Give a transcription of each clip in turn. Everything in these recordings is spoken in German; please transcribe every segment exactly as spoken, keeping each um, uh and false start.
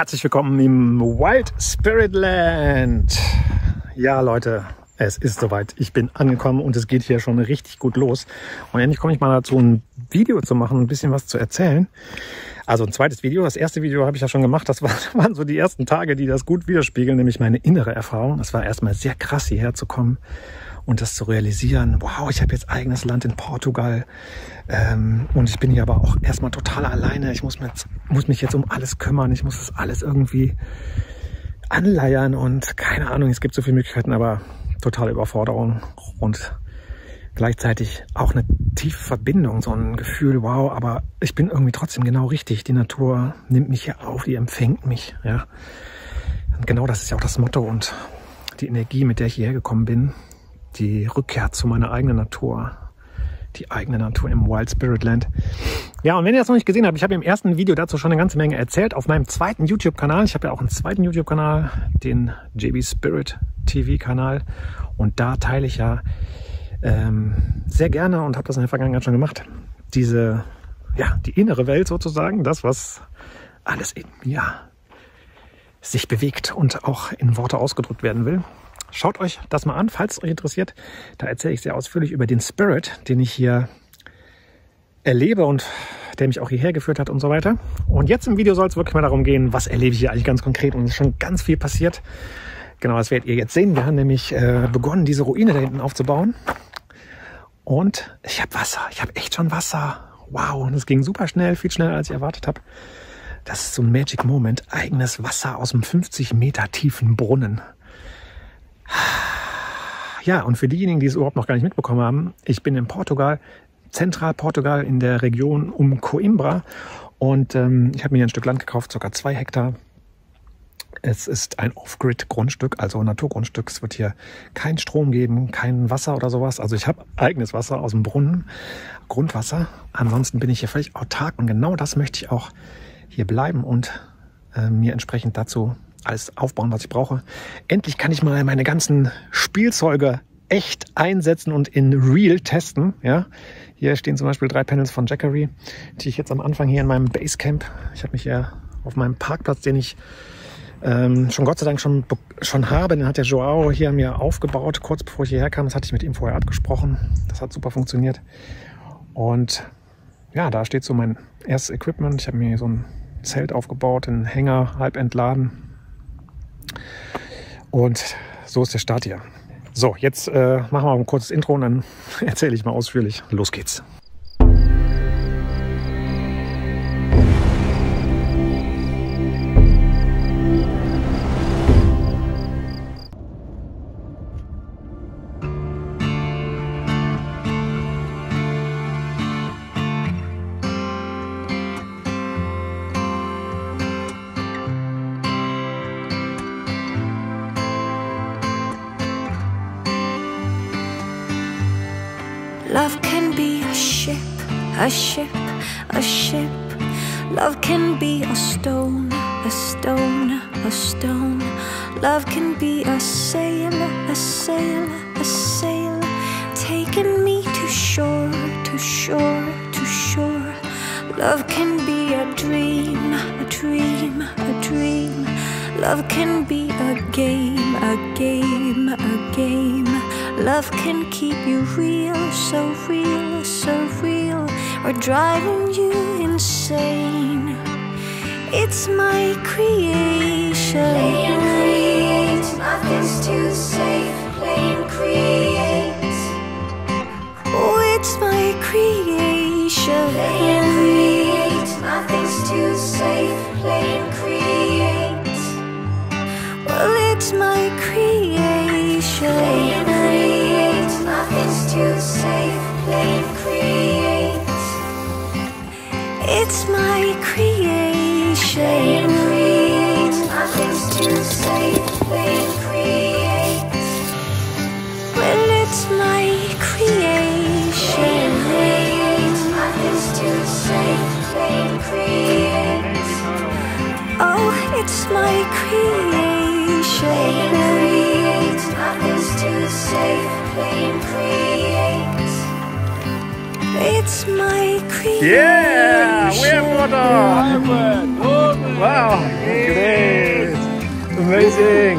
Herzlich willkommen im Wild Spirit Land. Ja Leute, es ist soweit. Ich bin angekommen und es geht hier schon richtig gut los. Und endlich komme ich mal dazu, ein Video zu machen, ein bisschen was zu erzählen. Also ein zweites Video. Das erste Video habe ich ja schon gemacht. Das waren so die ersten Tage, die das gut widerspiegeln, nämlich meine innere Erfahrung. Es war erstmal sehr krass, hierher zu kommen und das zu realisieren. Wow, ich habe jetzt eigenes Land in Portugal. Ähm, und ich bin hier aber auch erstmal total alleine. Ich muss mich, jetzt, muss mich jetzt um alles kümmern. Ich muss das alles irgendwie anleiern. Und keine Ahnung, es gibt so viele Möglichkeiten, aber totale Überforderung. Und gleichzeitig auch eine tiefe Verbindung, so ein Gefühl, wow, aber ich bin irgendwie trotzdem genau richtig. Die Natur nimmt mich hier auf, die empfängt mich. Ja. Und genau das ist ja auch das Motto und die Energie, mit der ich hierher gekommen bin, die Rückkehr zu meiner eigenen Natur, die eigene Natur im Wild Spirit Land. Ja, und wenn ihr das noch nicht gesehen habt, ich habe im ersten Video dazu schon eine ganze Menge erzählt auf meinem zweiten YouTube-Kanal. Ich habe ja auch einen zweiten YouTube-Kanal, den J B Spirit T V-Kanal, und da teile ich ja Ähm, sehr gerne und habe das in der Vergangenheit schon gemacht. Diese, ja, die innere Welt sozusagen, das, was alles in mir sich bewegt und auch in Worte ausgedrückt werden will. Schaut euch das mal an, falls es euch interessiert. Da erzähle ich sehr ausführlich über den Spirit, den ich hier erlebe und der mich auch hierher geführt hat und so weiter. Und jetzt im Video soll es wirklich mal darum gehen, was erlebe ich hier eigentlich ganz konkret, und es ist schon ganz viel passiert. Genau, das werdet ihr jetzt sehen. Wir haben nämlich äh, begonnen, diese Ruine da hinten aufzubauen. Und ich habe Wasser. Ich habe echt schon Wasser. Wow, und es ging super schnell, viel schneller, als ich erwartet habe. Das ist so ein Magic Moment. Eigenes Wasser aus einem fünfzig Meter tiefen Brunnen. Ja, und für diejenigen, die es überhaupt noch gar nicht mitbekommen haben, ich bin in Portugal, Zentral-Portugal, in der Region um Coimbra. Und ähm, ich habe mir ein Stück Land gekauft, ca. zwei Hektar. Es ist ein Off-Grid-Grundstück, also ein Naturgrundstück. Es wird hier keinen Strom geben, kein Wasser oder sowas. Also ich habe eigenes Wasser aus dem Brunnen, Grundwasser. Ansonsten bin ich hier völlig autark und genau das möchte ich auch hier bleiben und äh, mir entsprechend dazu alles aufbauen, was ich brauche. Endlich kann ich mal meine ganzen Spielzeuge echt einsetzen und in Real testen. Ja? Hier stehen zum Beispiel drei Panels von Jackery, die ich jetzt am Anfang hier in meinem Basecamp, ich habe mich hier auf meinem Parkplatz, den ich Ähm, schon Gott sei Dank schon, schon habe, den hat der Joao hier mir aufgebaut, kurz bevor ich hierher kam. Das hatte ich mit ihm vorher abgesprochen. Das hat super funktioniert. Und ja, da steht so mein erstes Equipment. Ich habe mir so ein Zelt aufgebaut, einen Hänger, halb entladen. Und so ist der Start hier. So, jetzt äh, machen wir mal ein kurzes Intro und dann erzähle ich mal ausführlich. Los geht's. Love can be a ship, a ship, a ship. Love can be a stone, a stone, a stone. Love can be a sail, a sail, a sail. Taking me to shore, to shore, to shore. Love can be a dream, a dream, a dream. Love can be a game, a game, a game. Love can keep you real, so real, so real, or driving you insane. It's my creation. Play and create, nothing's too safe. Play and create. Oh, it's my creation. Play and create, nothing's too safe. Play and create. Well, it's my creation. Play and create. Nothing's too safe, play and create. It's my creation. Play and create. Nothing's too safe, play and create. Well, it's my creation. Play and create. Nothing's too safe, play and create. Oh, it's my creation. Play and create. Nothing's too safe. It's my creation. Yeah, we're water. Wow, great! Amazing!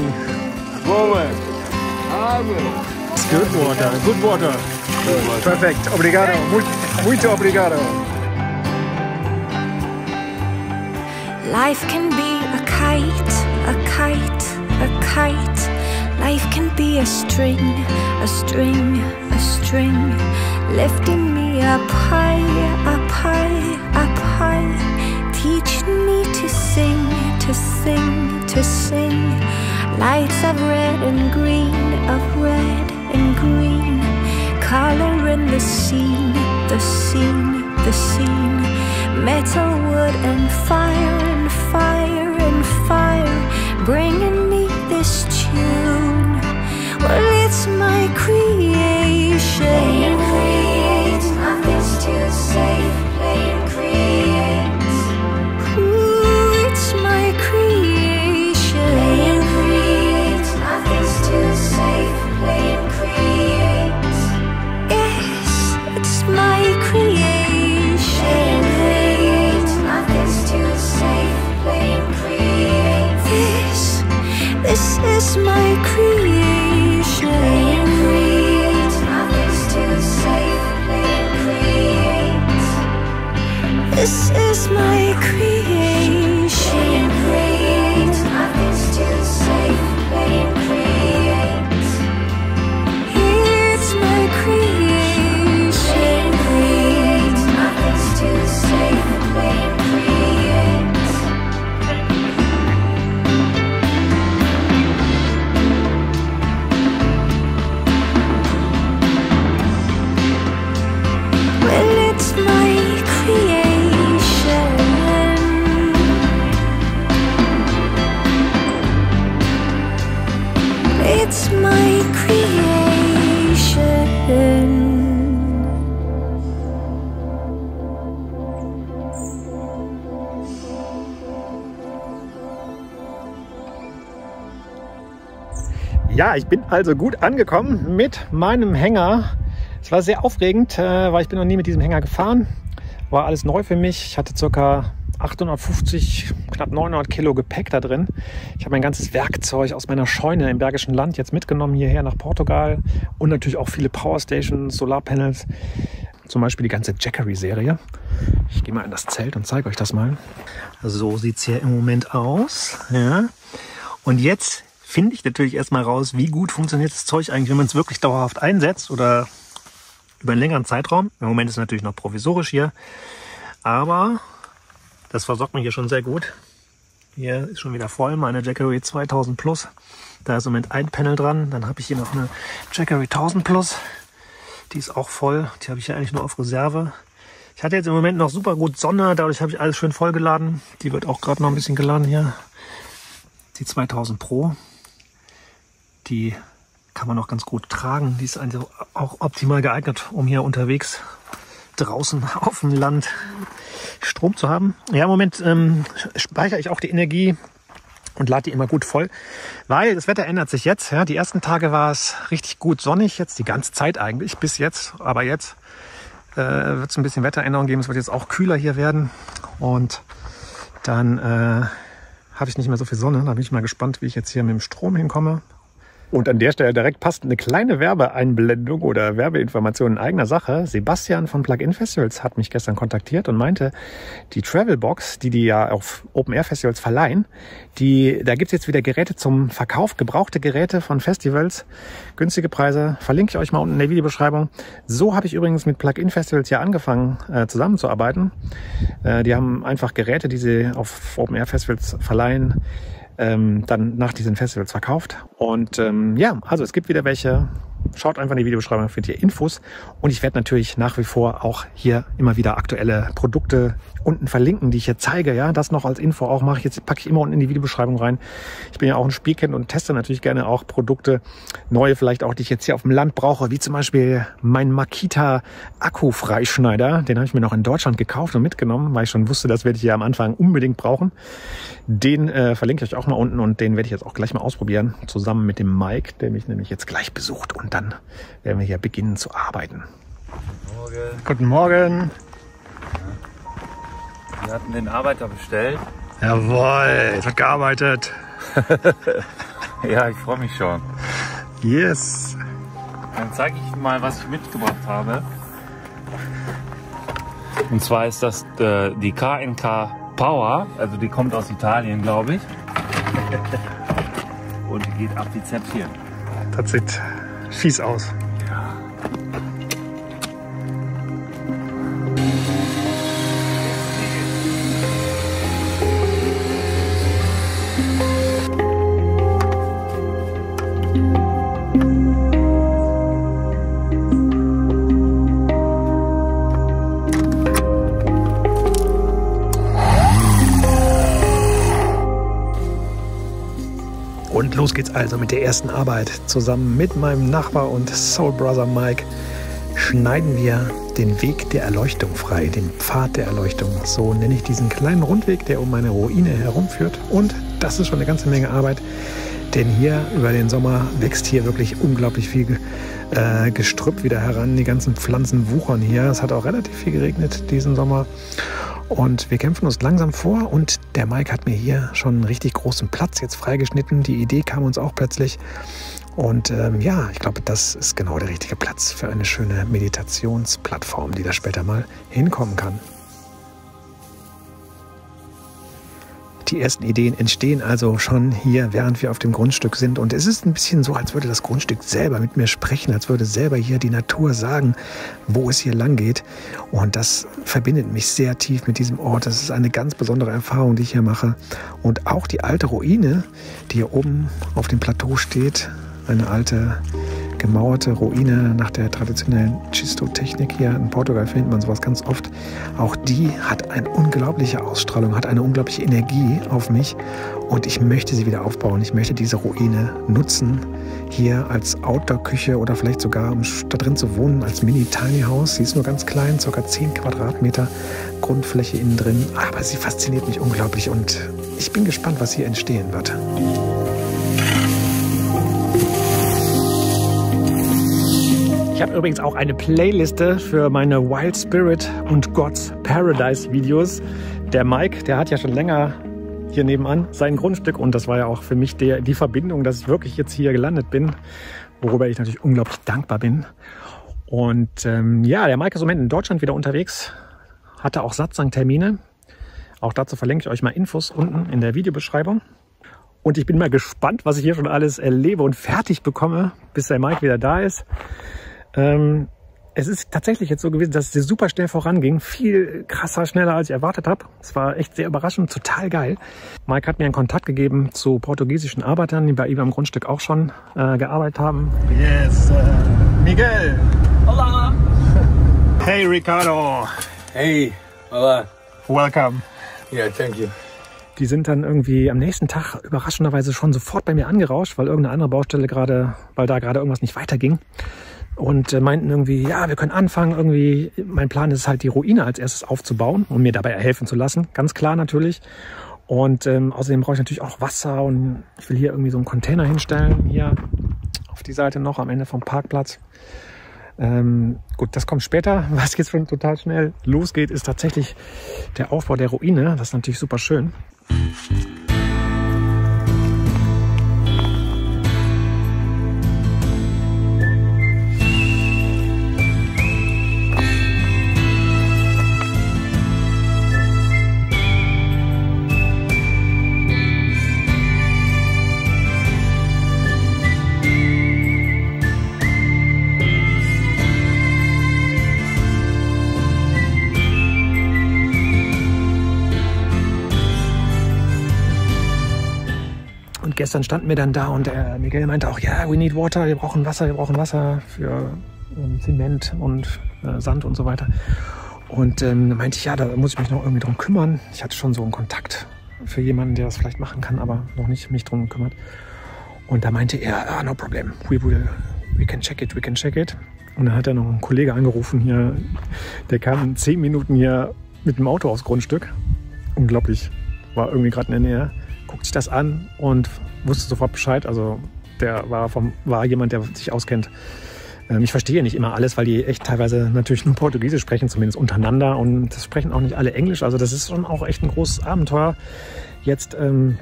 Moment! It's good water, good water! Perfect, obrigado, muito obrigado! Life can be a kite, a kite, a kite. Life can be a string, a string, a string. Lifting me up high, up high, up high. Teaching me to sing, to sing, to sing. Lights of red and green, of red and green. Coloring the scene, the scene, the scene. Metal, wood and fire and fire and fire. Bringing me this tune. Well, it's my creation. Play and create, nothing's too safe. Play and create. Ooh, it's my creation. Play and create, nothing's too safe. Play and create. Yes, it's my creation. This is my creation. Play and create. Nothing's too safe. Play and create. This is my creation. Play and create. Nothing's too safe. Play and create. It's my creation. Play and create. Nothing's too safe. Play and create. It's my creation. Ja, ich bin also gut angekommen mit meinem Hänger. Es war sehr aufregend, weil ich bin noch nie mit diesem Hänger gefahren. War alles neu für mich. Ich hatte circa achthundertfünfzig, knapp neunhundert Kilo Gepäck da drin. Ich habe mein ganzes Werkzeug aus meiner Scheune im Bergischen Land jetzt mitgenommen hierher nach Portugal und natürlich auch viele Powerstations, Solarpanels, zum Beispiel die ganze Jackery-Serie. Ich gehe mal in das Zelt und zeige euch das mal. So sieht es hier im Moment aus. Ja. Und jetzt finde ich natürlich erstmal raus, wie gut funktioniert das Zeug eigentlich, wenn man es wirklich dauerhaft einsetzt oder über einen längeren Zeitraum. Im Moment ist es natürlich noch provisorisch hier, aber das versorgt mich hier schon sehr gut. Hier ist schon wieder voll, meine Jackery zweitausend plus. Da ist im Moment ein Panel dran. Dann habe ich hier noch eine Jackery tausend plus. Die ist auch voll. Die habe ich ja eigentlich nur auf Reserve. Ich hatte jetzt im Moment noch super gut Sonne. Dadurch habe ich alles schön voll geladen. Die wird auch gerade noch ein bisschen geladen hier. Die zweitausend Pro. Die kann man noch ganz gut tragen. Die ist eigentlich auch optimal geeignet, um hier unterwegs draußen auf dem Land Strom zu haben. Ja, im Moment ähm, speichere ich auch die Energie und lade die immer gut voll, weil das Wetter ändert sich jetzt. Ja, die ersten Tage war es richtig gut sonnig, jetzt die ganze Zeit eigentlich bis jetzt. Aber jetzt äh, wird es ein bisschen Wetteränderung geben. Es wird jetzt auch kühler hier werden und dann äh, habe ich nicht mehr so viel Sonne. Da bin ich mal gespannt, wie ich jetzt hier mit dem Strom hinkomme. Und an der Stelle direkt passt eine kleine Werbeeinblendung oder Werbeinformation in eigener Sache. Sebastian von Plug-in-Festivals hat mich gestern kontaktiert und meinte, die Travelbox, die die ja auf Open-Air-Festivals verleihen, die, da gibt's jetzt wieder Geräte zum Verkauf, gebrauchte Geräte von Festivals, günstige Preise, verlinke ich euch mal unten in der Videobeschreibung. So habe ich übrigens mit Plug-in-Festivals ja angefangen äh, zusammenzuarbeiten. Äh, die haben einfach Geräte, die sie auf Open-Air-Festivals verleihen, dann nach diesen Festivals verkauft. Und ähm, ja, also es gibt wieder welche. Schaut einfach in die Videobeschreibung, findet ihr Infos. Und ich werde natürlich nach wie vor auch hier immer wieder aktuelle Produkte unten verlinken, die ich hier zeige. Ja, das noch als Info auch mache ich jetzt, packe ich immer unten in die Videobeschreibung rein. Ich bin ja auch ein Spielkind und teste natürlich gerne auch Produkte, neue vielleicht auch, die ich jetzt hier auf dem Land brauche, wie zum Beispiel mein Makita Akkufreischneider. Den habe ich mir noch in Deutschland gekauft und mitgenommen, weil ich schon wusste, das werde ich ja am Anfang unbedingt brauchen. Den äh, verlinke ich euch auch mal unten und den werde ich jetzt auch gleich mal ausprobieren, zusammen mit dem Maik, der mich nämlich jetzt gleich besucht, und dann werden wir hier beginnen zu arbeiten. Guten Morgen. Guten Morgen. Wir hatten den Arbeiter bestellt Jawohl, es wird gearbeitet. Ja, ich freue mich schon. Yes. Dann zeige ich mal, was ich mitgebracht habe. Und zwar ist das äh, die K N K Power. Also die kommt aus Italien, glaube ich. Und die geht ab wie Zäpfchen. Das sieht fies aus. Ja. Und los geht's also mit der ersten Arbeit. Zusammen mit meinem Nachbar und Soul Brother Maik schneiden wir den Weg der Erleuchtung frei, den Pfad der Erleuchtung. So nenne ich diesen kleinen Rundweg, der um meine Ruine herumführt. Und das ist schon eine ganze Menge Arbeit, denn hier über den Sommer wächst hier wirklich unglaublich viel äh, Gestrüpp wieder heran. Die ganzen Pflanzen wuchern hier. Es hat auch relativ viel geregnet diesen Sommer. Und wir kämpfen uns langsam vor und der Maik hat mir hier schon einen richtig großen Platz jetzt freigeschnitten. Die Idee kam uns auch plötzlich. Und ähm, ja, ich glaube, das ist genau der richtige Platz für eine schöne Meditationsplattform, die da später mal hinkommen kann. Die ersten Ideen entstehen also schon hier, während wir auf dem Grundstück sind. Und es ist ein bisschen so, als würde das Grundstück selber mit mir sprechen, als würde selber hier die Natur sagen, wo es hier lang geht. Und das verbindet mich sehr tief mit diesem Ort. Das ist eine ganz besondere Erfahrung, die ich hier mache. Und auch die alte Ruine, die hier oben auf dem Plateau steht, eine alte gemauerte Ruine nach der traditionellen Xisto-Technik hier in Portugal, findet man sowas ganz oft. Auch die hat eine unglaubliche Ausstrahlung, hat eine unglaubliche Energie auf mich und ich möchte sie wieder aufbauen. Ich möchte diese Ruine nutzen, hier als Outdoor-Küche oder vielleicht sogar, um da drin zu wohnen, als Mini-Tiny-House. Sie ist nur ganz klein, ca. zehn Quadratmeter Grundfläche innen drin, aber sie fasziniert mich unglaublich und ich bin gespannt, was hier entstehen wird. Ich habe übrigens auch eine Playliste für meine Wild Spirit und God's Paradise Videos. Der Maik, der hat ja schon länger hier nebenan sein Grundstück und das war ja auch für mich der, die Verbindung, dass ich wirklich jetzt hier gelandet bin, worüber ich natürlich unglaublich dankbar bin. Und ähm, ja, der Maik ist im Moment in Deutschland wieder unterwegs, hatte auch Satsang-Termine. Auch dazu verlinke ich euch mal Infos unten in der Videobeschreibung. Und ich bin mal gespannt, was ich hier schon alles erlebe und fertig bekomme, bis der Maik wieder da ist. Ähm, es ist tatsächlich jetzt so gewesen, dass es super schnell voranging. Viel krasser, schneller, als ich erwartet habe. Es war echt sehr überraschend, total geil. Maik hat mir einen Kontakt gegeben zu portugiesischen Arbeitern, die bei ihm am Grundstück auch schon äh, gearbeitet haben. Yes, uh, Miguel. Hola. Hey, Ricardo. Hey, hola. Welcome. Yeah, thank you. Die sind dann irgendwie am nächsten Tag überraschenderweise schon sofort bei mir angerauscht, weil irgendeine andere Baustelle gerade, weil da gerade irgendwas nicht weiterging. Und meinten irgendwie, ja, wir können anfangen, irgendwie, mein Plan ist halt, die Ruine als erstes aufzubauen und mir dabei helfen zu lassen, ganz klar natürlich. Und ähm, außerdem brauche ich natürlich auch Wasser und ich will hier irgendwie so einen Container hinstellen, hier auf die Seite noch, am Ende vom Parkplatz. Ähm, gut, das kommt später. Was jetzt schon total schnell losgeht, ist tatsächlich der Aufbau der Ruine. Das ist natürlich super schön. Gestern standen wir dann da und der Miguel meinte auch, ja, we need water, wir brauchen Wasser, wir brauchen Wasser für ähm, Zement und äh, Sand und so weiter. Und ähm, da meinte ich, ja, da muss ich mich noch irgendwie drum kümmern. Ich hatte schon so einen Kontakt für jemanden, der das vielleicht machen kann, aber noch nicht mich drum gekümmert. Und da meinte er, ah, no problem, we will, we can check it, we can check it. Und dann hat er noch einen Kollege angerufen hier, der kam in zehn Minuten hier mit dem Auto aufs Grundstück. Unglaublich, war irgendwie gerade in der Nähe. Guckt sich das an und wusste sofort Bescheid. Also der war, vom, war jemand, der sich auskennt. Ähm, ich verstehe nicht immer alles, weil die echt teilweise natürlich nur Portugiesisch sprechen, zumindest untereinander. Und das sprechen auch nicht alle Englisch. Also das ist schon auch echt ein großes Abenteuer, jetzt ähm,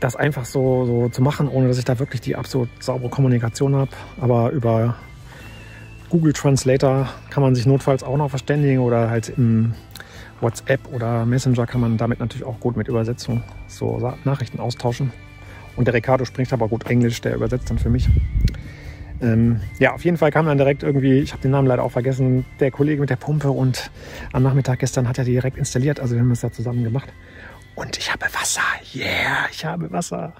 das einfach so, so zu machen, ohne dass ich da wirklich die absolut saubere Kommunikation habe. Aber über Google Translator kann man sich notfalls auch noch verständigen oder halt im WhatsApp oder Messenger kann man damit natürlich auch gut mit Übersetzung so Nachrichten austauschen. Und der Ricardo spricht aber gut Englisch, der übersetzt dann für mich. Ähm, ja, auf jeden Fall kam dann direkt irgendwie, ich habe den Namen leider auch vergessen, der Kollege mit der Pumpe, und am Nachmittag gestern hat er die direkt installiert, also wir haben es da zusammen gemacht. Und ich habe Wasser, yeah, ich habe Wasser.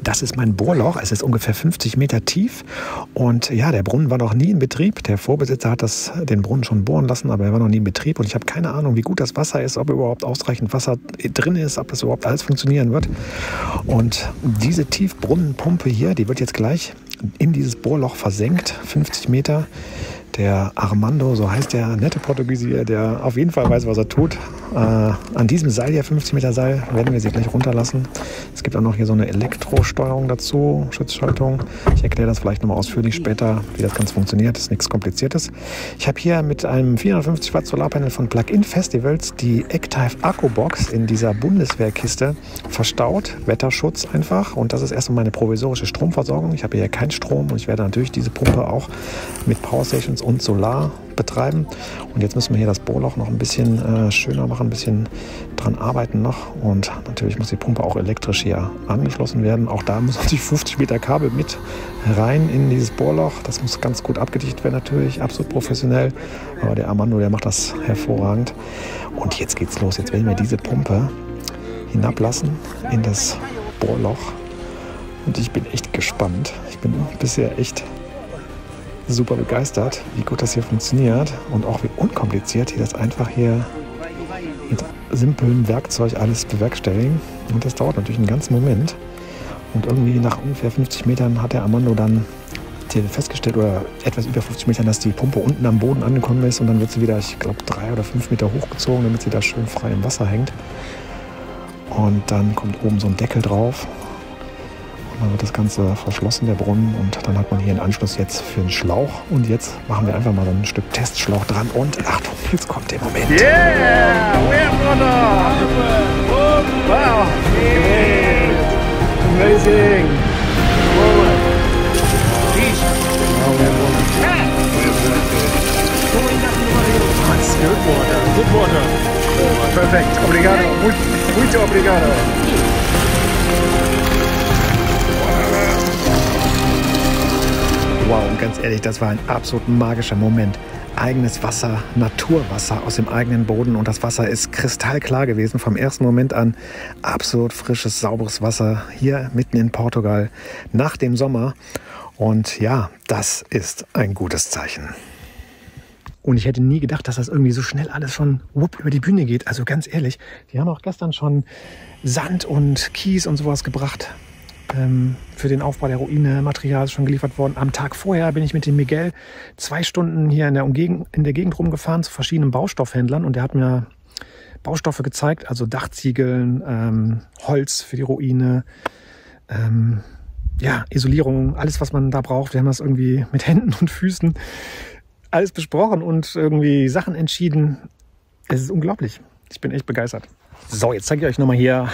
Das ist mein Bohrloch, es ist ungefähr fünfzig Meter tief und ja, der Brunnen war noch nie in Betrieb. Der Vorbesitzer hat das, den Brunnen schon bohren lassen, aber er war noch nie in Betrieb und ich habe keine Ahnung, wie gut das Wasser ist, ob überhaupt ausreichend Wasser drin ist, ob das überhaupt alles funktionieren wird. Und diese Tiefbrunnenpumpe hier, die wird jetzt gleich in dieses Bohrloch versenkt, fünfzig Meter. Der Armando, so heißt der nette Portugiesier, der auf jeden Fall weiß, was er tut. Äh, an diesem Seil hier, fünfzig Meter Seil, werden wir sie gleich runterlassen. Es gibt auch noch hier so eine Elektrosteuerung dazu, Schutzschaltung. Ich erkläre das vielleicht nochmal ausführlich später, wie das Ganze funktioniert. Das ist nichts Kompliziertes. Ich habe hier mit einem vierhundertfünfzig Watt Solarpanel von Plug-in-Festivals die ECTIVE Akkubox in dieser Bundeswehrkiste verstaut. Wetterschutz einfach. Und das ist erstmal meine provisorische Stromversorgung. Ich habe hier keinen Strom und ich werde natürlich diese Pumpe auch mit Powerstations und Solar betreiben. Und jetzt müssen wir hier das Bohrloch noch ein bisschen äh, schöner machen, ein bisschen dran arbeiten noch. Und natürlich muss die Pumpe auch elektrisch hier angeschlossen werden. Auch da muss natürlich fünfzig Meter Kabel mit rein in dieses Bohrloch. Das muss ganz gut abgedichtet werden natürlich, absolut professionell. Aber der Armando, der macht das hervorragend. Und jetzt geht's los. Jetzt werden wir diese Pumpe hinablassen in das Bohrloch. Und ich bin echt gespannt. Ich bin bisher echt super begeistert, wie gut das hier funktioniert und auch wie unkompliziert die das einfach hier mit simplem Werkzeug alles bewerkstelligen. Und das dauert natürlich einen ganzen Moment. Und irgendwie nach ungefähr fünfzig Metern hat der Armando dann festgestellt, oder etwas über fünfzig Metern, dass die Pumpe unten am Boden angekommen ist. Und dann wird sie wieder, ich glaube, drei oder fünf Meter hochgezogen, damit sie da schön frei im Wasser hängt. Und dann kommt oben so ein Deckel drauf. Dann wird das Ganze verschlossen, der Brunnen, und dann hat man hier einen Anschluss jetzt für einen Schlauch. Und jetzt machen wir einfach mal so ein Stück Testschlauch dran und Achtung, jetzt kommt der Moment. Yeah! We're brother! Wow! Hey! Amazing! That's good water, good water! Perfect, obrigado, muito obrigado! Wow, und ganz ehrlich, das war ein absolut magischer Moment. Eigenes Wasser, Naturwasser aus dem eigenen Boden, und das Wasser ist kristallklar gewesen vom ersten Moment an. Absolut frisches, sauberes Wasser hier mitten in Portugal nach dem Sommer. Und ja, das ist ein gutes Zeichen. Und ich hätte nie gedacht, dass das irgendwie so schnell alles schon wupp über die Bühne geht. Also ganz ehrlich, die haben auch gestern schon Sand und Kies und sowas gebracht. Für den Aufbau der Ruine, Material ist schon geliefert worden. Am Tag vorher bin ich mit dem Miguel zwei Stunden hier in der, Umgegend, in der Gegend rumgefahren zu verschiedenen Baustoffhändlern, und der hat mir Baustoffe gezeigt, also Dachziegeln, ähm, Holz für die Ruine, ähm, ja, Isolierung, alles, was man da braucht. Wir haben das irgendwie mit Händen und Füßen alles besprochen und irgendwie Sachen entschieden. Es ist unglaublich. Ich bin echt begeistert. So, jetzt zeige ich euch nochmal hier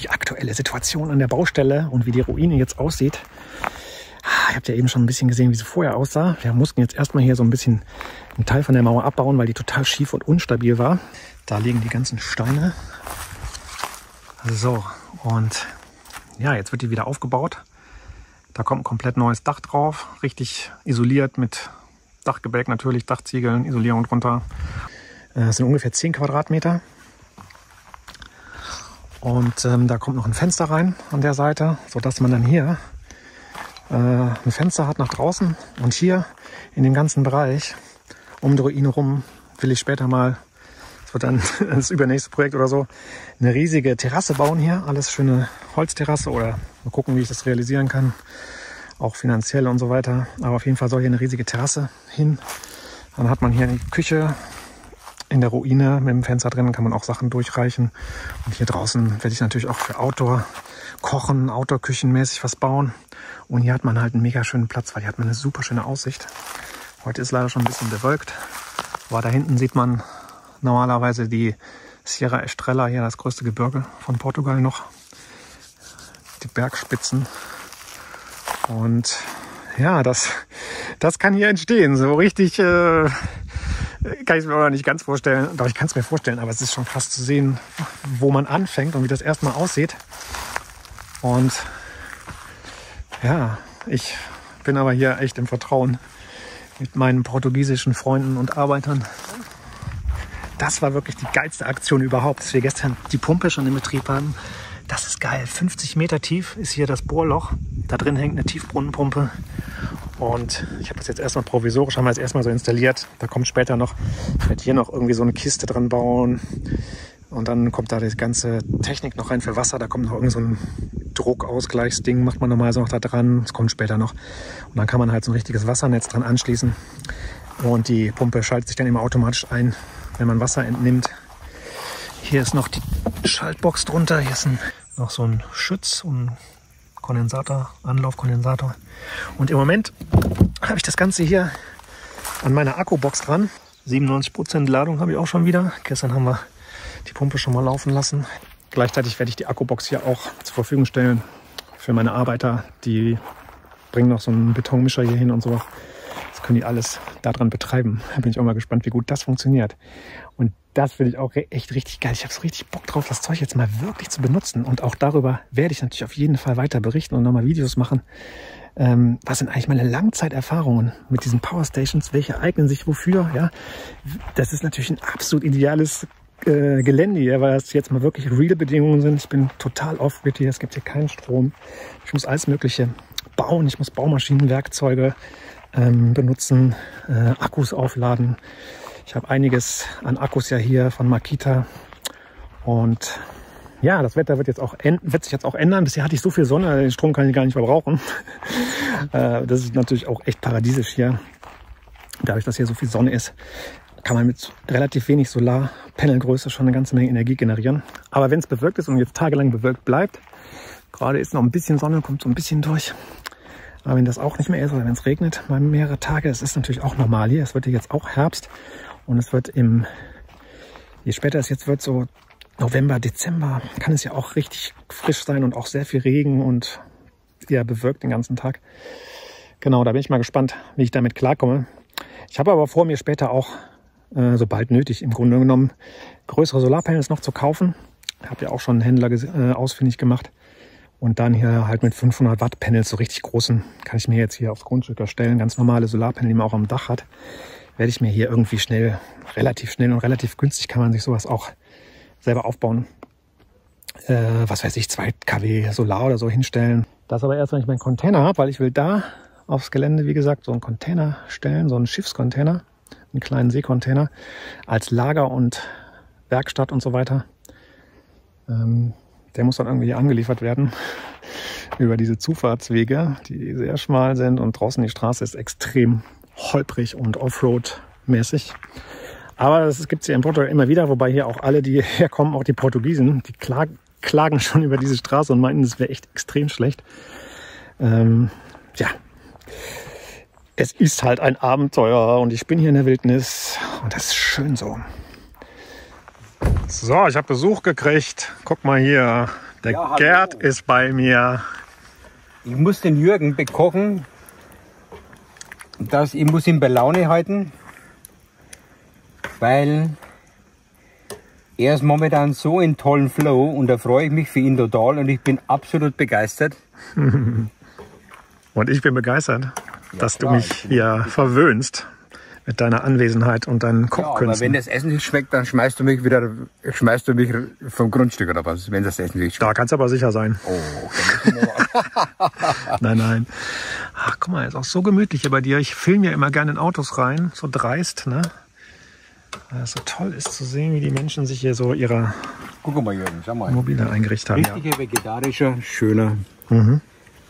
die aktuelle Situation an der Baustelle und wie die Ruine jetzt aussieht. Ihr habt ja eben schon ein bisschen gesehen, wie sie vorher aussah. Wir mussten jetzt erstmal hier so ein bisschen einen Teil von der Mauer abbauen, weil die total schief und unstabil war. Da liegen die ganzen Steine. So, und ja, jetzt wird die wieder aufgebaut. Da kommt ein komplett neues Dach drauf, richtig isoliert mit Dachgebälk natürlich, Dachziegeln, Isolierung drunter. Das sind ungefähr zehn Quadratmeter. Und ähm, da kommt noch ein Fenster rein an der Seite, sodass man dann hier äh, ein Fenster hat nach draußen. Und hier in dem ganzen Bereich um die Ruine rum will ich später mal, das wird dann das übernächste Projekt oder so, eine riesige Terrasse bauen hier. Alles schöne Holzterrasse, oder mal gucken, wie ich das realisieren kann. Auch finanziell und so weiter. Aber auf jeden Fall soll hier eine riesige Terrasse hin. Dann hat man hier die Küche. In der Ruine mit dem Fenster drin kann man auch Sachen durchreichen. Und hier draußen werde ich natürlich auch für Outdoor kochen, Outdoor-Küchenmäßig was bauen. Und hier hat man halt einen mega schönen Platz, weil hier hat man eine super schöne Aussicht. Heute ist leider schon ein bisschen bewölkt. Aber da hinten sieht man normalerweise die Sierra Estrella, hier das größte Gebirge von Portugal noch. Die Bergspitzen. Und ja, das, das kann hier entstehen. So richtig äh, kann ich es mir auch noch nicht ganz vorstellen. Doch, ich kann es mir vorstellen, aber es ist schon krass zu sehen, wo man anfängt und wie das erstmal aussieht. Und ja, ich bin aber hier echt im Vertrauen mit meinen portugiesischen Freunden und Arbeitern. Das war wirklich die geilste Aktion überhaupt, dass wir gestern die Pumpe schon in Betrieb haben. Das ist geil. fünfzig Meter tief ist hier das Bohrloch. Da drin hängt eine Tiefbrunnenpumpe. Und ich habe das jetzt erstmal provisorisch, haben wir das erstmal so installiert. Da kommt später noch, ich werde hier noch irgendwie so eine Kiste dran bauen. Und dann kommt da die ganze Technik noch rein für Wasser. Da kommt noch irgend so ein Druckausgleichsding, macht man normalerweise noch da dran. Das kommt später noch. Und dann kann man halt so ein richtiges Wassernetz dran anschließen. Und die Pumpe schaltet sich dann immer automatisch ein, wenn man Wasser entnimmt. Hier ist noch die Schaltbox drunter. Hier ist ein, noch so ein Schütz und Kondensator, Anlaufkondensator. Und im Moment habe ich das Ganze hier an meiner Akkubox dran. siebenundneunzig Prozent Ladung habe ich auch schon wieder. Gestern haben wir die Pumpe schon mal laufen lassen. Gleichzeitig werde ich die Akkubox hier auch zur Verfügung stellen für meine Arbeiter. Die bringen noch so einen Betonmischer hier hin und sowas. Das können die alles daran betreiben. Da bin ich auch mal gespannt, wie gut das funktioniert. Und das finde ich auch echt richtig geil. Ich habe so richtig Bock drauf, das Zeug jetzt mal wirklich zu benutzen. Und auch darüber werde ich natürlich auf jeden Fall weiter berichten und nochmal Videos machen. Ähm, was sind eigentlich meine Langzeiterfahrungen mit diesen Powerstations? Welche eignen sich wofür? Ja, das ist natürlich ein absolut ideales äh, Gelände hier, weil das jetzt mal wirklich real Bedingungen sind. Ich bin total off-grid hier. Es gibt hier keinen Strom. Ich muss alles Mögliche bauen. Ich muss Baumaschinen, Werkzeuge ähm, benutzen, äh, Akkus aufladen. Ich habe einiges an Akkus ja hier von Makita und ja, das Wetter wird, jetzt auch wird sich jetzt auch ändern. Bisher hatte ich so viel Sonne, den Strom kann ich gar nicht mehr brauchen. Das ist natürlich auch echt paradiesisch hier. Dadurch, dass hier so viel Sonne ist, kann man mit relativ wenig Solarpanelgröße schon eine ganze Menge Energie generieren. Aber wenn es bewölkt ist und jetzt tagelang bewölkt bleibt, gerade ist noch ein bisschen Sonne, kommt so ein bisschen durch. Aber wenn das auch nicht mehr ist oder wenn es regnet, mal mehrere Tage, das ist natürlich auch normal hier. Es wird hier jetzt auch Herbst. Und es wird im, je später es jetzt wird, so November, Dezember, kann es ja auch richtig frisch sein und auch sehr viel Regen und ja, bewölkt den ganzen Tag. Genau, da bin ich mal gespannt, wie ich damit klarkomme. Ich habe aber vor, mir später auch, äh, sobald nötig im Grunde genommen, größere Solarpanels noch zu kaufen. Ich habe ja auch schon einen Händler äh, ausfindig gemacht. Und dann hier halt mit fünfhundert Watt Panels, so richtig großen, kann ich mir jetzt hier aufs Grundstück erstellen. Ganz normale Solarpanel, die man auch am Dach hat. Werde ich mir hier irgendwie schnell, relativ schnell und relativ günstig kann man sich sowas auch selber aufbauen. Äh, was weiß ich, zwei Kilowatt Solar oder so hinstellen. Das aber erst, wenn ich meinen Container habe, weil ich will da aufs Gelände, wie gesagt, so einen Container stellen, so einen Schiffscontainer, einen kleinen Seekontainer, als Lager und Werkstatt und so weiter. Ähm, der muss dann irgendwie hier angeliefert werden über diese Zufahrtswege, die sehr schmal sind und draußen die Straße ist extrem holprig und Offroad-mäßig. Aber das gibt es hier in Portugal immer wieder, wobei hier auch alle, die herkommen, auch die Portugiesen, die klagen, klagen schon über diese Straße und meinten, das wäre echt extrem schlecht. Ähm, ja, es ist halt ein Abenteuer und ich bin hier in der Wildnis und das ist schön so. So, ich habe Besuch gekriegt. Guck mal hier, der ja, Gerd ist bei mir. Ich muss den Jürgen bekochen. Das, ich muss ihn bei Laune halten, weil er ist momentan so in tollen Flow und da freue ich mich für ihn total und ich bin absolut begeistert. Und ich bin begeistert, ja, dass klar, du mich hier verwöhnst mit deiner Anwesenheit und deinen Kochkünsten. Ja, aber wenn das Essen nicht schmeckt, dann schmeißt du mich wieder, schmeißt du mich vom Grundstück oder was, wenn das Essen nicht schmeckt. Da kannst du aber sicher sein. Oh, okay. Nein, nein. Ach, guck mal, ist auch so gemütlich hier bei dir. Ich filme ja immer gerne in Autos rein, so dreist, ne? Weil es so toll ist zu sehen, wie die Menschen sich hier so ihre Guck mal, Jürgen, schau mal. Mobile eingerichtet haben. Richtiger, ja. Vegetarischer, schöner, mhm.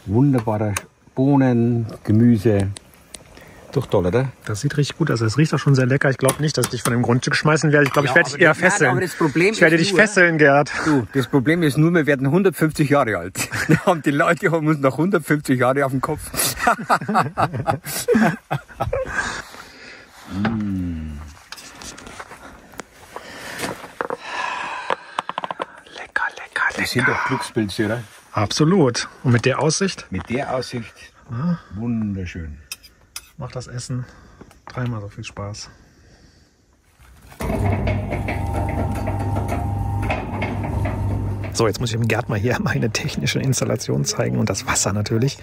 wunderbarer Bohnen, Gemüse. Doch toll, oder? Das sieht richtig gut aus. Es riecht auch schon sehr lecker. Ich glaube nicht, dass ich dich von dem Grundstück schmeißen werde. Ich glaube, ja, ich werde dich eher fesseln. Aber das Problem ich werde ist dich nur, fesseln, Gerd. Du, das Problem ist nur, wir werden hundertfünfzig Jahre alt. Dann haben die Leute haben uns noch hundertfünfzig Jahre auf dem Kopf. mm. Das sind doch Glückspilze, oder? Absolut. Und mit der Aussicht? Mit der Aussicht, ja. Wunderschön. Macht das Essen dreimal so viel Spaß. So, jetzt muss ich dem Gerd mal hier meine technische Installation zeigen und das Wasser natürlich.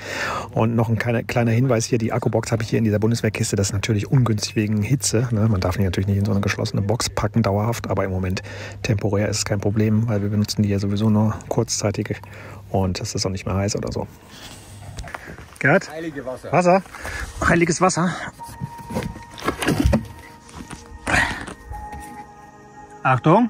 Und noch ein kleiner, kleiner Hinweis hier, die Akkubox habe ich hier in dieser Bundeswehrkiste. Das ist natürlich ungünstig wegen Hitze. Ne? Man darf die natürlich nicht in so eine geschlossene Box packen, dauerhaft. Aber im Moment temporär ist es kein Problem, weil wir benutzen die ja sowieso nur kurzzeitig. Und es ist auch nicht mehr heiß oder so. Gerd? Heilige Wasser. Wasser. Heiliges Wasser. Achtung.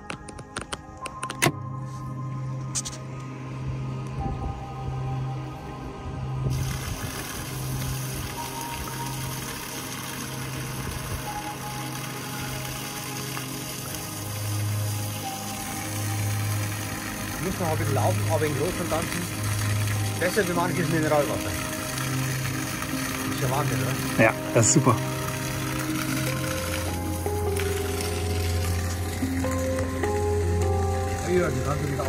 Muss noch ein bisschen laufen, aber im Großen und Ganzen besser wie manches Mineralwasser. Ist ja Wahnsinn, oder? Ja, das ist super. Ja, die Hand wieder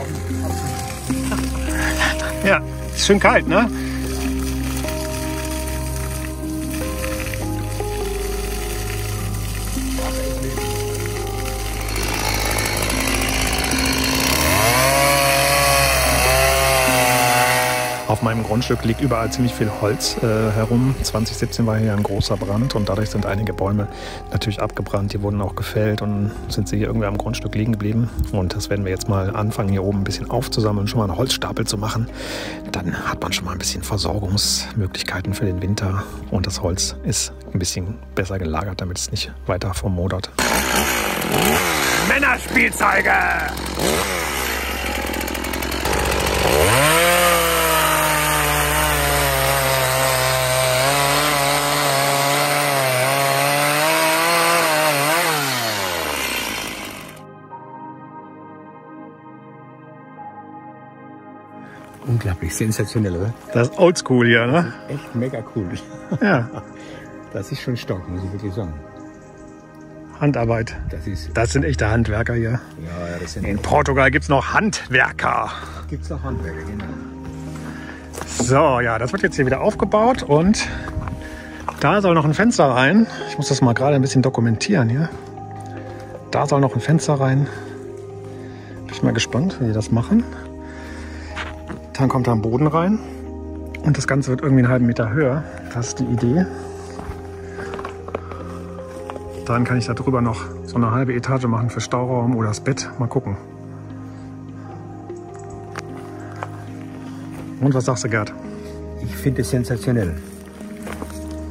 auf. Ja, ist schön kalt, ne? Auf meinem Grundstück liegt überall ziemlich viel Holz äh, herum. zwanzig siebzehn war hier ein großer Brand und dadurch sind einige Bäume natürlich abgebrannt. Die wurden auch gefällt und sind sie hier irgendwie am Grundstück liegen geblieben. Und das werden wir jetzt mal anfangen, hier oben ein bisschen aufzusammeln, schon mal einen Holzstapel zu machen. Dann hat man schon mal ein bisschen Versorgungsmöglichkeiten für den Winter. Und das Holz ist ein bisschen besser gelagert, damit es nicht weiter vermodert. Männerspielzeuge! Unglaublich sensationell, oder? Das ist oldschool hier, ne? Das ist echt mega cool. Ja. Das ist schon stark, muss ich wirklich sagen. Handarbeit. Das, ist das sind echte Handwerker hier. Ja, ja, das sind In Portugal gibt es noch Handwerker. Gibt es noch Handwerker, genau. So, ja, das wird jetzt hier wieder aufgebaut und da soll noch ein Fenster rein. Ich muss das mal gerade ein bisschen dokumentieren hier. Da soll noch ein Fenster rein. Bin ich mal gespannt, wie die das machen. Dann kommt da ein Boden rein und das Ganze wird irgendwie einen halben Meter höher. Das ist die Idee. Dann kann ich da drüber noch so eine halbe Etage machen für Stauraum oder das Bett. Mal gucken. Und was sagst du, Gerd? Ich finde es sensationell.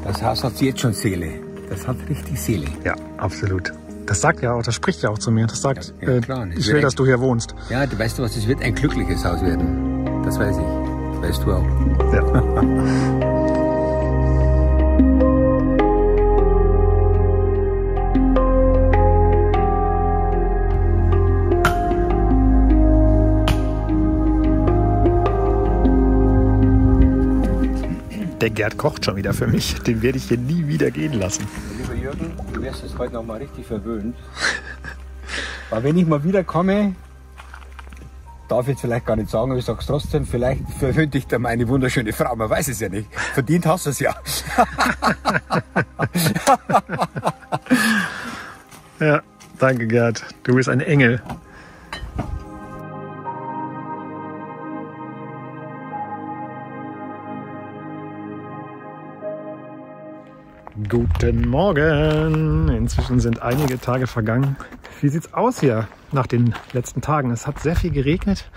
Das Haus hat jetzt schon Seele. Das hat richtig Seele. Ja, absolut. Das sagt ja auch, das spricht ja auch zu mir. Das sagt, ja, ja, klar, äh, ich will, dass du hier wohnst. Ja, du weißt was, es wird ein glückliches Haus werden. Das weiß ich. Das weißt du auch. Ja. Der Gerd kocht schon wieder für mich. Den werde ich hier nie wieder gehen lassen. Lieber Jürgen, du wirst es heute noch mal richtig verwöhnt. Aber wenn ich mal wieder komme, darf jetzt vielleicht gar nicht sagen, aber ich sag's trotzdem, vielleicht verwöhnt dich da meine wunderschöne Frau, man weiß es ja nicht. Verdient hast du es ja. Ja, danke Gerd, du bist ein Engel. Guten Morgen! Inzwischen sind einige Tage vergangen. Wie sieht's aus hier nach den letzten Tagen? Es hat sehr viel geregnet.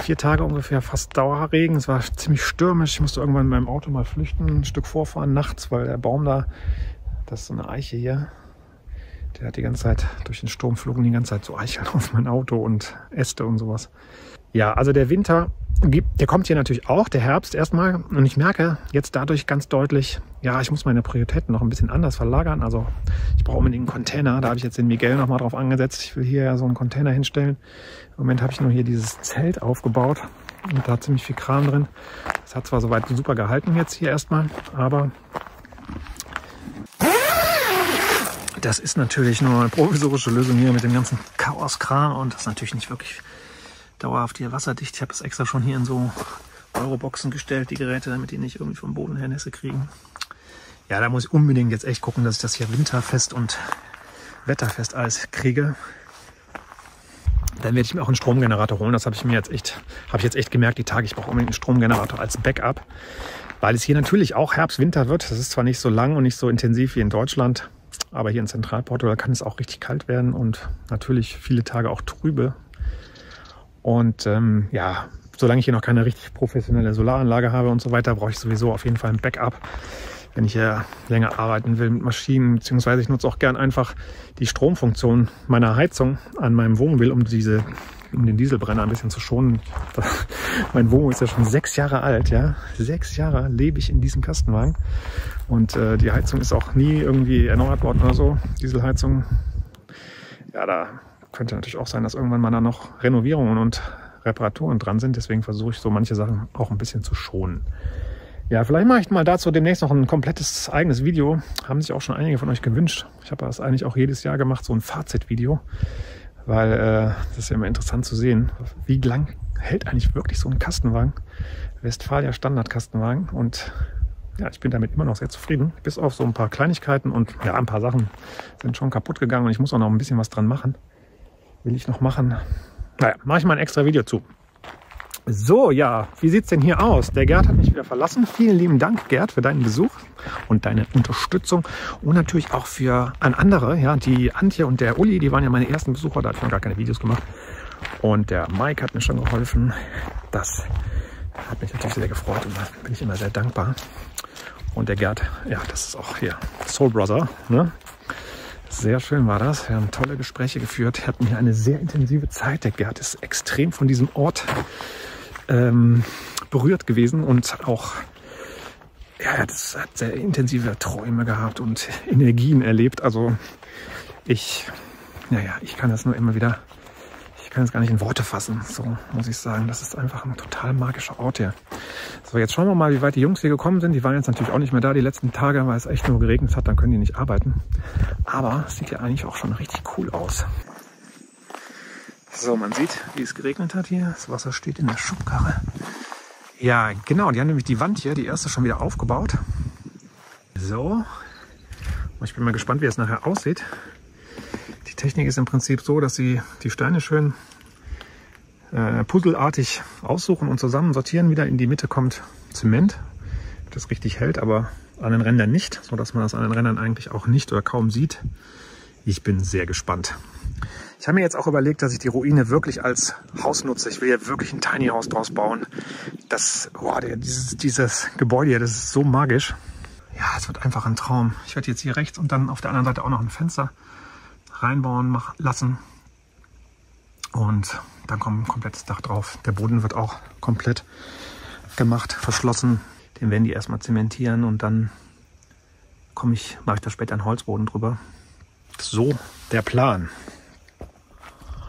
Vier Tage ungefähr fast Dauerregen. Es war ziemlich stürmisch. Ich musste irgendwann mit meinem Auto mal flüchten, ein Stück vorfahren nachts, weil der Baum da, das ist so eine Eiche hier, der hat die ganze Zeit durch den Sturm flogen, die ganze Zeit so Eicheln auf mein Auto und Äste und sowas. Ja, also der Winter, der kommt hier natürlich auch, der Herbst erstmal. Und ich merke jetzt dadurch ganz deutlich, ja, ich muss meine Prioritäten noch ein bisschen anders verlagern. Also ich brauche unbedingt einen Container. Da habe ich jetzt den Miguel nochmal drauf angesetzt. Ich will hier so einen Container hinstellen. Im Moment habe ich nur hier dieses Zelt aufgebaut. Und da hat ziemlich viel Kram drin. Das hat zwar soweit super gehalten jetzt hier erstmal, aber das ist natürlich nur eine provisorische Lösung hier mit dem ganzen Chaoskram. Und das ist natürlich nicht wirklich dauerhaft hier wasserdicht. Ich habe es extra schon hier in so Euroboxen gestellt, die Geräte, damit die nicht irgendwie vom Boden her Nässe kriegen. Ja, da muss ich unbedingt jetzt echt gucken, dass ich das hier winterfest und wetterfest alles kriege. Dann werde ich mir auch einen Stromgenerator holen. Das habe ich mir jetzt echt, habe ich jetzt echt gemerkt, die Tage, ich brauche unbedingt einen Stromgenerator als Backup, weil es hier natürlich auch Herbst, Winter wird. Das ist zwar nicht so lang und nicht so intensiv wie in Deutschland, aber hier in Zentralportugal kann es auch richtig kalt werden und natürlich viele Tage auch trübe. Und ähm, ja, solange ich hier noch keine richtig professionelle Solaranlage habe und so weiter, brauche ich sowieso auf jeden Fall ein Backup, wenn ich hier länger arbeiten will mit Maschinen, beziehungsweise ich nutze auch gern einfach die Stromfunktion meiner Heizung an meinem Wohnmobil, um diese, um den Dieselbrenner ein bisschen zu schonen. Mein Wohnmobil ist ja schon sechs Jahre alt, ja. Sechs Jahre lebe ich in diesem Kastenwagen und äh, die Heizung ist auch nie irgendwie erneuert worden oder so, Dieselheizung. Ja, da könnte natürlich auch sein, dass irgendwann mal da noch Renovierungen und Reparaturen dran sind, deswegen versuche ich so manche Sachen auch ein bisschen zu schonen. Ja, vielleicht mache ich mal dazu demnächst noch ein komplettes eigenes Video. Haben sich auch schon einige von euch gewünscht. Ich habe das eigentlich auch jedes Jahr gemacht, so ein Fazitvideo, weil äh, das ist ja immer interessant zu sehen, wie lang hält eigentlich wirklich so ein Kastenwagen, Westfalia Standardkastenwagen. Und ja, ich bin damit immer noch sehr zufrieden, bis auf so ein paar Kleinigkeiten und ja, ein paar Sachen sind schon kaputt gegangen und ich muss auch noch ein bisschen was dran machen. Will ich noch machen? Naja, mache ich mal ein extra Video zu. So, ja, wie sieht es denn hier aus? Der Gerd hat mich wieder verlassen. Vielen lieben Dank, Gerd, für deinen Besuch und deine Unterstützung. Und natürlich auch für an andere, ja, die Antje und der Uli, die waren ja meine ersten Besucher, da hatte ich noch gar keine Videos gemacht. Und der Maik hat mir schon geholfen. Das hat mich natürlich sehr gefreut und da bin ich immer sehr dankbar. Und der Gerd, ja, das ist auch hier Soul Brother, ne? Sehr schön war das. Wir haben tolle Gespräche geführt, hatten hier eine sehr intensive Zeit. Der Gerd ist extrem von diesem Ort ähm, berührt gewesen und auch ja, das hat sehr intensive Träume gehabt und Energien erlebt. Also ich, naja, ich kann das nur immer wieder, ich kann es gar nicht in Worte fassen. So muss ich sagen, das ist einfach ein total magischer Ort hier. So, jetzt schauen wir mal, wie weit die Jungs hier gekommen sind. Die waren jetzt natürlich auch nicht mehr da die letzten Tage, weil es echt nur geregnet hat. Dann können die nicht arbeiten. Aber es sieht ja eigentlich auch schon richtig cool aus. So, man sieht, wie es geregnet hat hier. Das Wasser steht in der Schubkarre. Ja, genau. Die haben nämlich die Wand hier, die erste, schon wieder aufgebaut. So. Ich bin mal gespannt, wie es nachher aussieht. Die Technik ist im Prinzip so, dass sie die Steine schön äh, puzzelartig aussuchen und zusammen sortieren. Wieder in die Mitte kommt Zement, das richtig hält, aber an den Rändern nicht, sodass man das an den Rändern eigentlich auch nicht oder kaum sieht. Ich bin sehr gespannt. Ich habe mir jetzt auch überlegt, dass ich die Ruine wirklich als Haus nutze. Ich will hier wirklich ein Tiny House draus bauen. Das, boah, dieses, dieses Gebäude hier, das ist so magisch. Ja, es wird einfach ein Traum. Ich werde jetzt hier rechts und dann auf der anderen Seite auch noch ein Fenster reinbauen lassen und dann kommt ein komplettes Dach drauf. Der Boden wird auch komplett gemacht, verschlossen. Den werden die erstmal zementieren und dann komme ich, mache ich da später einen Holzboden drüber. So der Plan.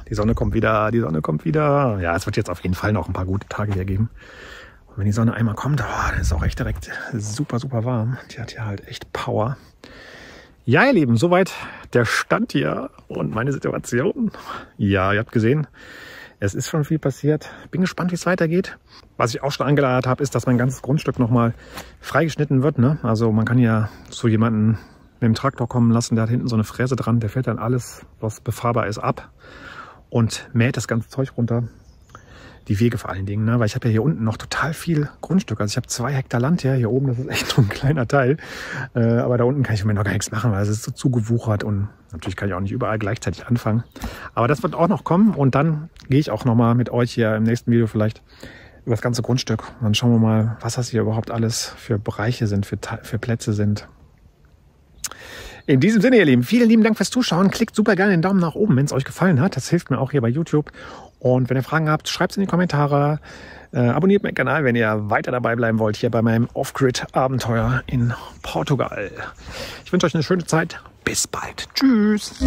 Die Sonne kommt wieder, die Sonne kommt wieder. Ja, es wird jetzt auf jeden Fall noch ein paar gute Tage hier geben. Und wenn die Sonne einmal kommt, oh, dann ist es auch echt direkt super, super warm. Die hat hier halt echt Power. Ja, ihr Lieben, soweit der Stand hier und meine Situation. Ja, ihr habt gesehen, es ist schon viel passiert. Bin gespannt, wie es weitergeht. Was ich auch schon angeleiert habe, ist, dass mein ganzes Grundstück nochmal freigeschnitten wird. Ne? Also man kann ja zu jemanden mit dem Traktor kommen lassen, der hat hinten so eine Fräse dran. Der fährt dann alles, was befahrbar ist, ab und mäht das ganze Zeug runter. Die Wege vor allen Dingen, ne? Weil ich habe ja hier unten noch total viel Grundstück. Also ich habe zwei Hektar Land hier, hier oben, das ist echt nur ein kleiner Teil. Äh, aber da unten kann ich mir noch gar nichts machen, weil es ist so zugewuchert und natürlich kann ich auch nicht überall gleichzeitig anfangen. Aber das wird auch noch kommen und dann gehe ich auch nochmal mit euch hier im nächsten Video vielleicht über das ganze Grundstück. Und dann schauen wir mal, was das hier überhaupt alles für Bereiche sind, für, für Plätze sind. In diesem Sinne, ihr Lieben, vielen lieben Dank fürs Zuschauen. Klickt super gerne den Daumen nach oben, wenn es euch gefallen hat. Das hilft mir auch hier bei YouTube. Und wenn ihr Fragen habt, schreibt es in die Kommentare. Äh, abonniert meinen Kanal, wenn ihr weiter dabei bleiben wollt, hier bei meinem Off-Grid-Abenteuer in Portugal. Ich wünsche euch eine schöne Zeit. Bis bald. Tschüss.